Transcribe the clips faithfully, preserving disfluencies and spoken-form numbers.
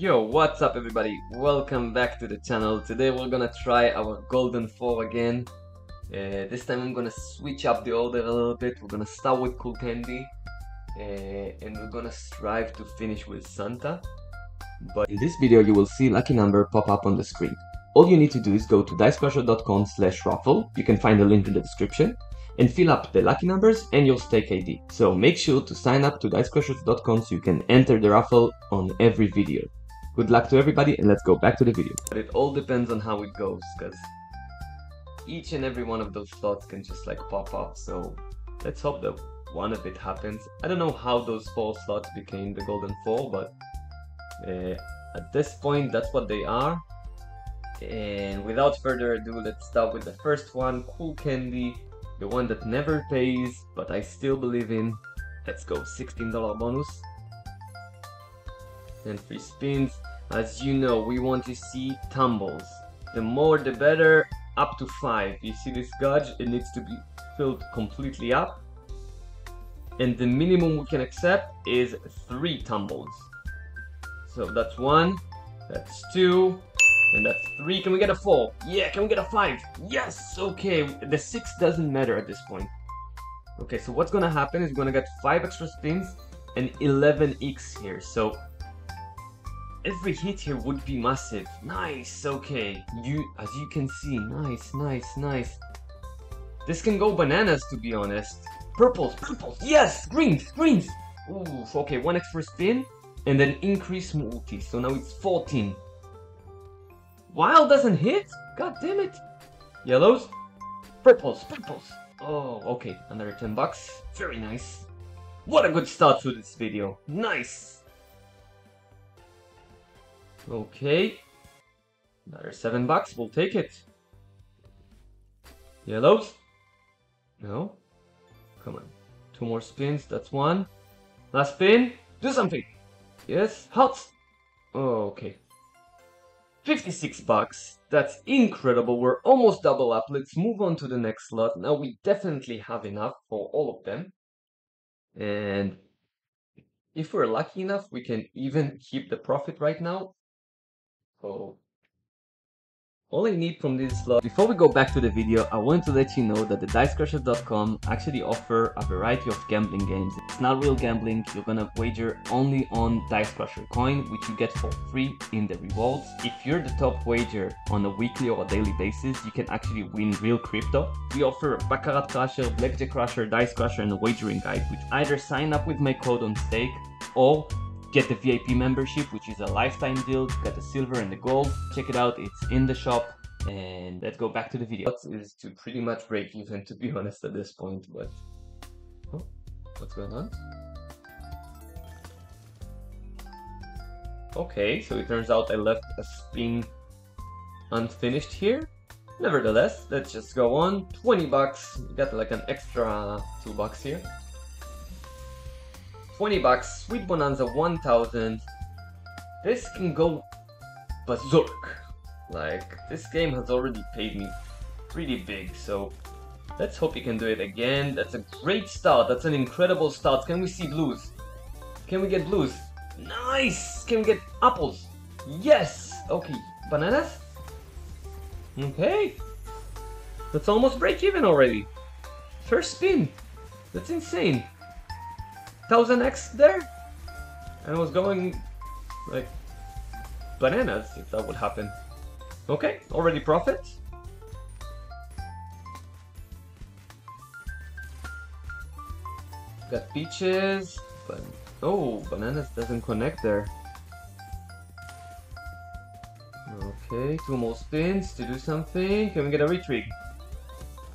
Yo, what's up everybody, welcome back to the channel. Today we're gonna try our golden four again. Uh, this time I'm gonna switch up the order a little bit. We're gonna start with Cool Candy uh, and we're gonna strive to finish with Santa. But in this video you will see lucky number pop up on the screen. All you need to do is go to dice crusher dot com slash raffle, you can find the link in the description, and fill up the lucky numbers and your stake I D. So make sure to sign up to dice crushers dot com so you can enter the raffle on every video. Good luck to everybody and let's go back to the video. But it all depends on how it goes, because each and every one of those thoughts can just like pop up, so let's hope that one of it happens. I don't know how those four slots became the golden four, but uh, at this point that's what they are. And without further ado, let's start with the first one, Cool Candy, the one that never pays, but I still believe in. Let's go, sixteen dollar bonus. And three spins. As you know, we want to see tumbles, the more the better, up to five. You see this gauge, it needs to be filled completely up, and the minimum we can accept is three tumbles. So that's one, that's two, and that's three. Can we get a four? Yeah. Can we get a five? Yes. Okay, the six doesn't matter at this point. Okay, so what's gonna happen is we're gonna get five extra spins and eleven X here, so every hit here would be massive. Nice. Okay, you, as you can see, nice, nice, nice. This can go bananas, to be honest. Purples, purples, yes, greens, greens. Ooh, okay, one extra spin and then increase multi, so now it's fourteen. Wild doesn't hit, god damn it. Yellows, purples, purples. Oh, okay, another ten bucks. Very nice. What a good start to this video. Nice. Okay, another seven bucks, we'll take it. Yellows? No? Come on. Two more spins, that's one. Last spin, do something! Yes, hearts! Oh, okay. fifty-six bucks, that's incredible, we're almost double up. Let's move on to the next slot. Now we definitely have enough for all of them. And if we're lucky enough, we can even keep the profit right now. Oh. All I need from this slot. Before we go back to the video, I want to let you know that the dice crushers dot com actually offer a variety of gambling games. It's not real gambling, you're gonna wager only on Dice Crusher coin, which you get for free in the rewards. If you're the top wager on a weekly or a daily basis, you can actually win real crypto. We offer a Baccarat Crusher, Blackjack Crusher, Dice Crusher, and a wagering guide, which either sign up with my code on stake or get the V I P membership, which is a lifetime deal. Got the silver and the gold. Check it out, it's in the shop. And let's go back to the video. Is to pretty much break even, to be honest, at this point. But oh, what's going on? Okay, so it turns out I left a spin unfinished here. Nevertheless, let's just go on. twenty bucks. We got like an extra two bucks here. twenty bucks, Sweet Bonanza one thousand. This can go berserk. Like, this game has already paid me pretty big, so let's hope you can do it again. That's a great start. That's an incredible start. Can we see blues? Can we get blues? Nice! Can we get apples? Yes! Okay, bananas? Okay. That's almost break even already. First spin. That's insane. one thousand X there, and I was going like bananas if that would happen. Okay, already profit. Got peaches, but oh, bananas doesn't connect there. Okay, two more spins to do something. Can we get a retrig?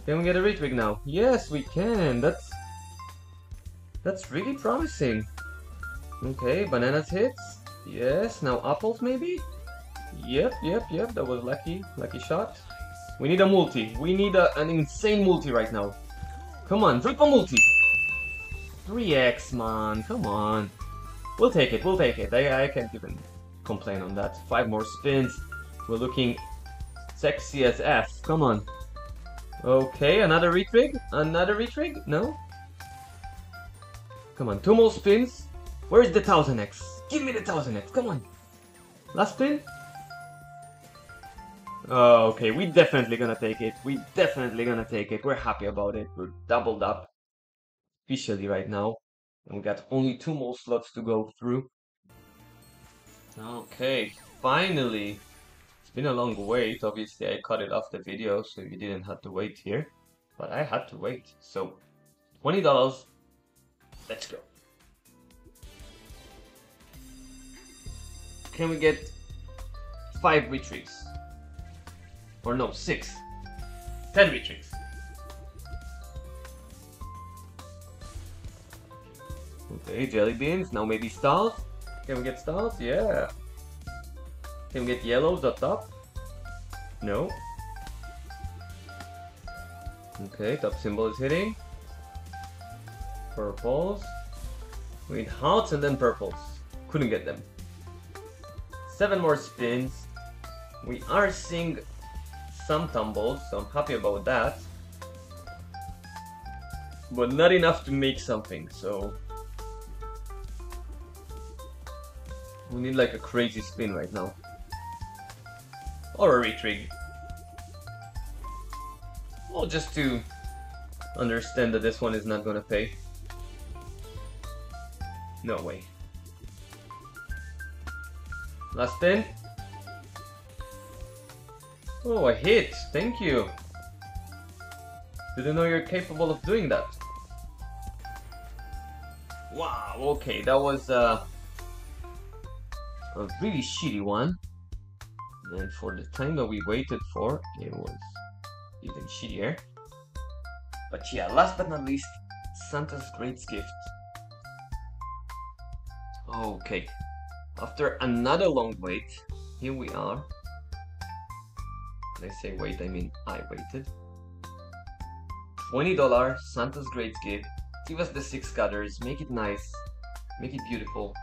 Can we get a retrig now? Yes, we can. That's That's really promising. Okay, bananas hits. Yes, now apples maybe? Yep, yep, yep, that was lucky. Lucky shot. We need a multi. We need a, an insane multi right now. Come on, triple multi. three X, man, come on. We'll take it, we'll take it. I, I can't even complain on that. Five more spins. We're looking sexy as F. Come on. Okay, another retrig? Another retrig? No? Come on, two more spins. Where is the one thousand X? Give me the one thousand X, come on. Last spin? Oh, okay, we definitely gonna take it. We definitely gonna take it. We're happy about it. We're doubled up officially right now. And we got only two more slots to go through. Okay, finally. It's been a long wait. Obviously, I cut it off the video, so you didn't have to wait here. But I had to wait. So, twenty dollars. Let's go. Can we get five retreats? Or no, six. Ten retreats. Okay, jelly beans. Now maybe stars. Can we get stars? Yeah. Can we get yellows up top? No. Okay, top symbol is hitting. Purples. We need hearts and then purples. Couldn't get them. Seven more spins. We are seeing some tumbles, so I'm happy about that. But not enough to make something, so we need like a crazy spin right now. Or a retrig. Well, just to understand that this one is not gonna pay. No way. Last spin. Oh, I hit! Thank you! Didn't know you're capable of doing that. Wow, okay, that was uh, a really shitty one. And for the time that we waited for, it was even shittier. But yeah, last but not least, Santa's Great Gift. Okay, after another long wait, here we are. I say wait, I mean I waited. twenty dollars, Santa's Great Gift. Give us the six cutters, make it nice, make it beautiful.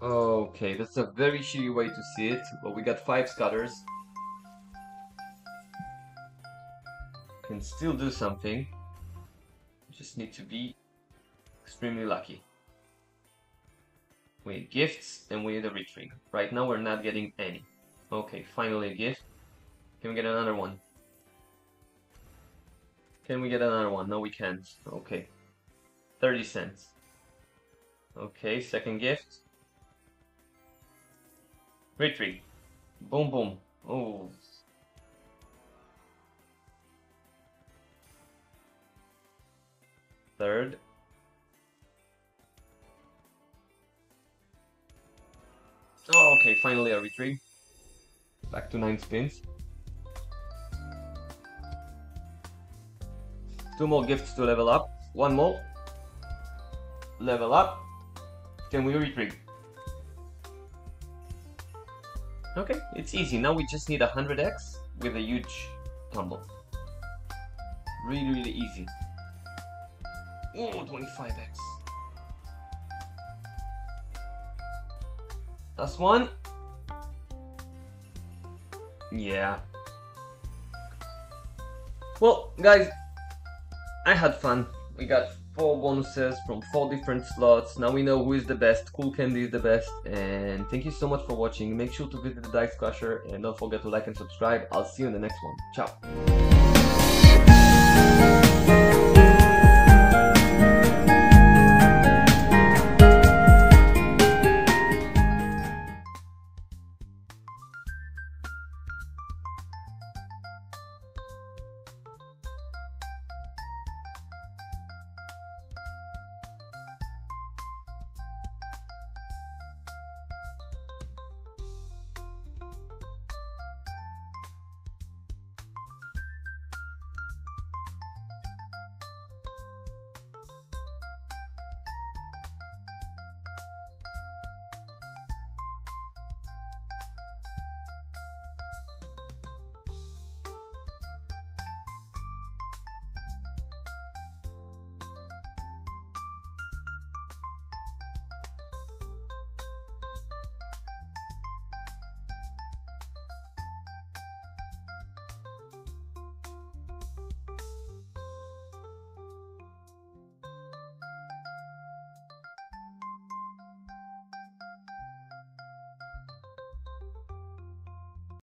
Okay, that's a very shitty way to see it, but we got five scutters. Can still do something. Just need to be extremely lucky. We need gifts, and we need a retrig. Right now we're not getting any. Okay, finally a gift. Can we get another one? Can we get another one? No, we can't. Okay. thirty cents. Okay, second gift. Retrig. Boom, boom. Oh. Third. Oh, okay, finally a retrig. Back to nine spins. Two more gifts to level up. One more. Level up. Can we retrig? Okay, it's easy. Now we just need a one hundred X with a huge tumble. Really, really easy. Oh, twenty-five X. Last one. Yeah. Well, guys, I had fun. We got four bonuses from four different slots. Now we know who is the best. Cool Candy is the best. And thank you so much for watching. Make sure to visit the Dice Crusher and don't forget to like and subscribe. I'll see you in the next one. Ciao.